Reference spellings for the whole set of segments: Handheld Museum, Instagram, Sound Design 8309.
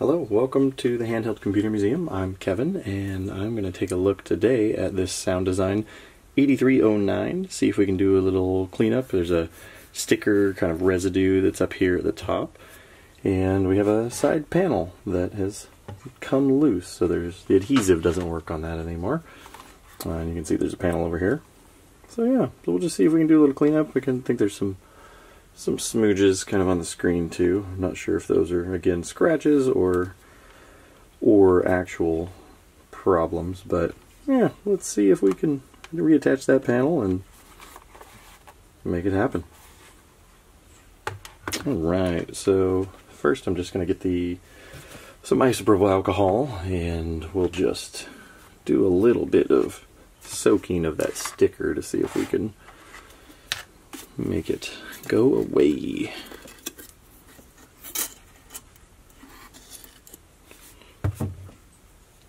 Hello, welcome to the Handheld Computer Museum. I'm Kevin, and I'm going to take a look today at this Sound Design 8309, see if we can do a little cleanup. There's a sticker kind of residue that's up here at the top, and we have a side panel that has come loose, so the adhesive doesn't work on that anymore. And you can see there's a panel over here. So yeah, so we'll just see if we can do a little cleanup. I think there's some smooges kind of on the screen too. I'm not sure if those are, again, scratches or actual problems, but yeah, let's see if we can reattach that panel and make it happen. Alright, so first I'm just going to get some isopropyl alcohol, and we'll just do a little bit of soaking of that sticker to see if we can make it go away.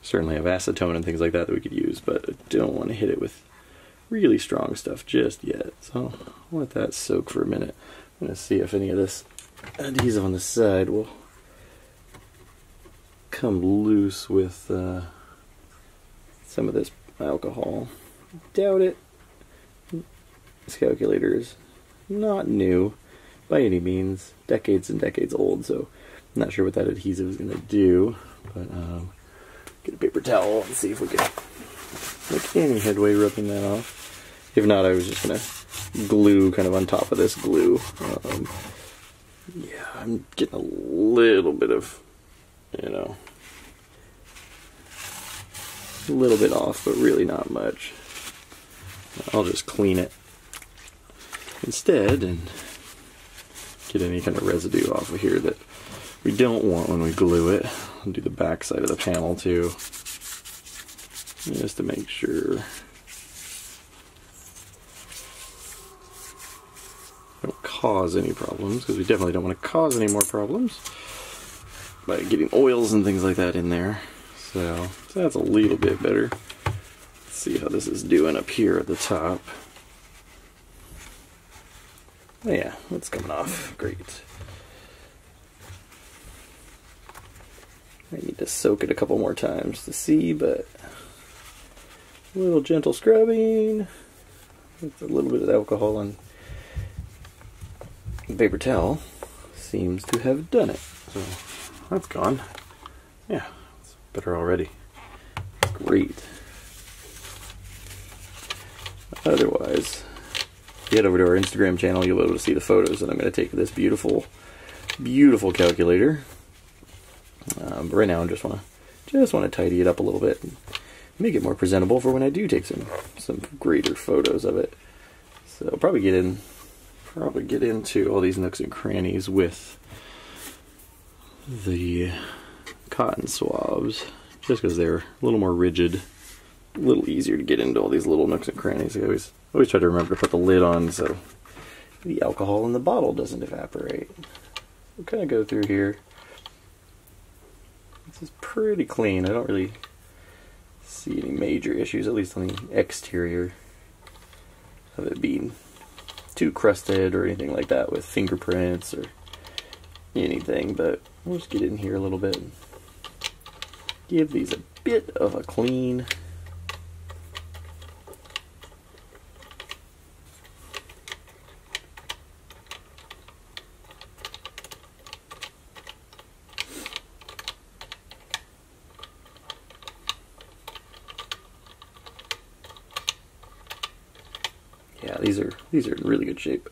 Certainly have acetone and things like that we could use, but I don't want to hit it with really strong stuff just yet. So I'll let that soak for a minute. I'm going to see if any of this adhesive on the side will come loose with some of this alcohol. Doubt it. This calculator is not new by any means, decades and decades old, so I'm not sure what that adhesive is going to do, but get a paper towel and see if we can make any headway rubbing that off. If not, I was just going to glue kind of on top of this glue. Yeah, I'm getting a little bit of, a little bit off, but really not much. I'll just clean it instead and get any kind of residue off of here that we don't want when we glue it. I'll do the back side of the panel too, just to make sure. Don't cause any problems, because we definitely don't want to cause any more problems by getting oils and things like that in there. So that's a little bit better. Let's see how this is doing up here at the top. Oh yeah, it's coming off. Great. I need to soak it a couple more times to see, but a little gentle scrubbing with a little bit of alcohol and paper towel seems to have done it. So that's gone. Yeah, it's better already. It's great. Otherwise, head over to our Instagram channel, you'll be able to see the photos that I'm going to take of this beautiful, beautiful calculator. But right now I just want to tidy it up a little bit and make it more presentable for when I do take some greater photos of it. So I'll probably get into all these nooks and crannies with the cotton swabs, just because they're a little more rigid, a little easier to get into all these little nooks and crannies. I always try to remember to put the lid on so the alcohol in the bottle doesn't evaporate. We'll kind of go through here. This is pretty clean. I don't really see any major issues, at least on the exterior of it being too crusted or anything like that with fingerprints or anything, but we'll just get in here a little bit and give these a bit of a clean. Yeah, these are in really good shape.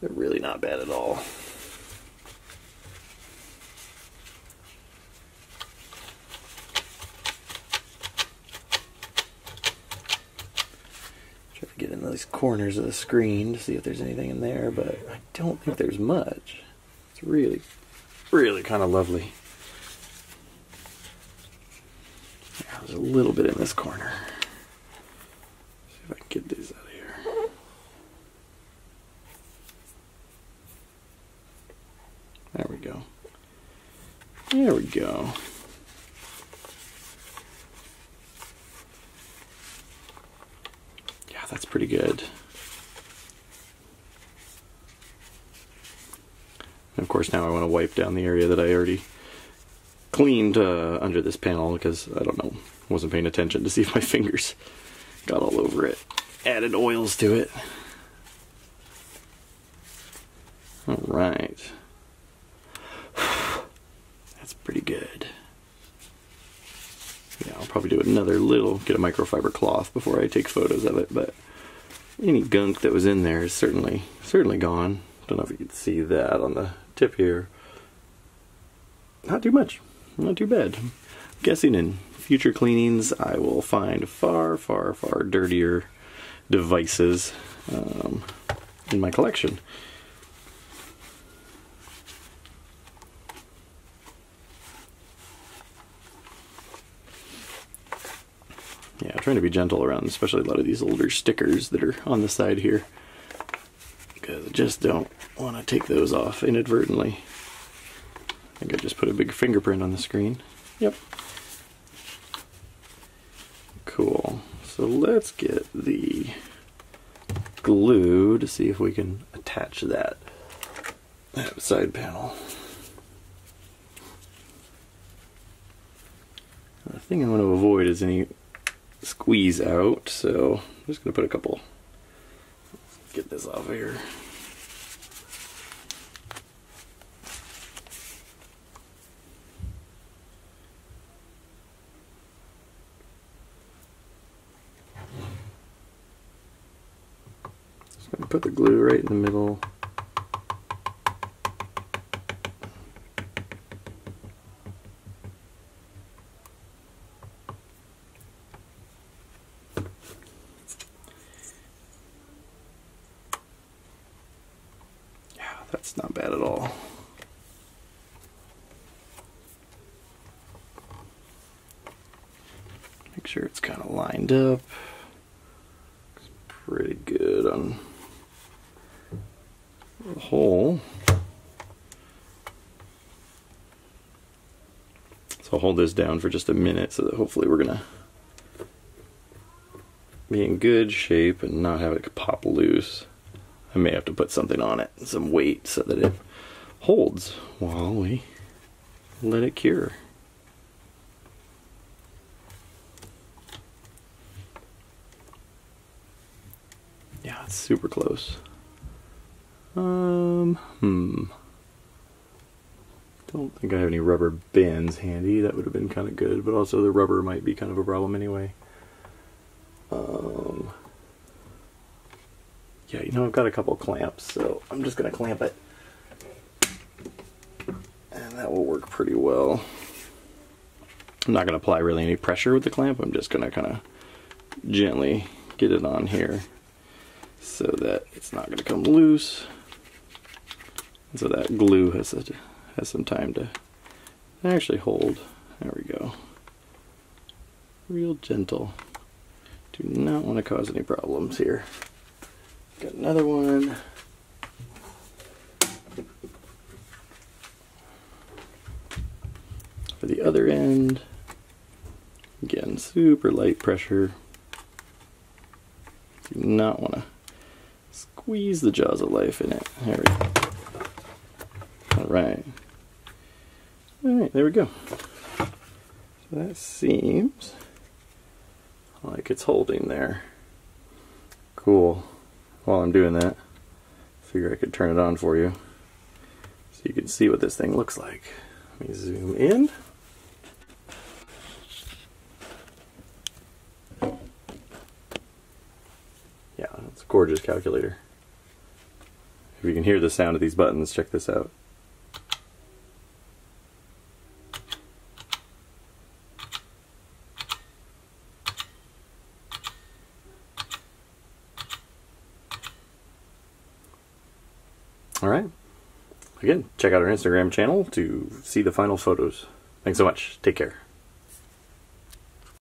They're really not bad at all. Try to get in those corners of the screen to see if there's anything in there, but I don't think there's much. It's really, really kind of lovely. Yeah, there's a little bit in this corner. See if I can get these out of here. There we go. There we go. Yeah, that's pretty good. And of course now I want to wipe down the area that I already cleaned under this panel because I don't know, wasn't paying attention to see if my fingers got all over it. Added oils to it. All right. That's pretty good. Yeah, I'll probably do another little, get a microfiber cloth before I take photos of it, but any gunk that was in there is certainly gone. Don't know if you can see that on the tip here. Not too much, not too bad. I'm guessing in future cleanings I will find far, far, far dirtier devices in my collection. Yeah, trying to be gentle around, especially a lot of these older stickers that are on the side here, because I just don't want to take those off inadvertently. I think I just put a big fingerprint on the screen. Yep. Cool. So let's get the glue to see if we can attach that side panel. The thing I want to avoid is any squeeze out, so I'm just going to put a couple. Let's get this off of here. Just going to put the glue right in the middle. That's not bad at all. Make sure it's kind of lined up. Looks pretty good on the whole. So I'll hold this down for just a minute so that hopefully we're gonna be in good shape and not have it pop loose. I may have to put something on it, some weight, so that it holds while we let it cure. Yeah, it's super close. Don't think I have any rubber bands handy. That would have been kind of good, but also the rubber might be kind of a problem anyway. Yeah, you know, I've got a couple clamps, so I'm just going to clamp it. And that will work pretty well. I'm not going to apply really any pressure with the clamp. I'm just going to kind of gently get it on here so that it's not going to come loose. And so that glue has some time to actually hold. There we go. Real gentle. Do not want to cause any problems here. Got another one. For the other end. Again, super light pressure. Do not want to squeeze the jaws of life in it. There we go. Alright. Alright, there we go. So that seems like it's holding there. Cool. While I'm doing that, I figure I could turn it on for you so you can see what this thing looks like. Let me zoom in. Yeah, it's a gorgeous calculator. If you can hear the sound of these buttons, check this out. Alright, again, check out our Instagram channel to see the final photos. Thanks so much. Take care.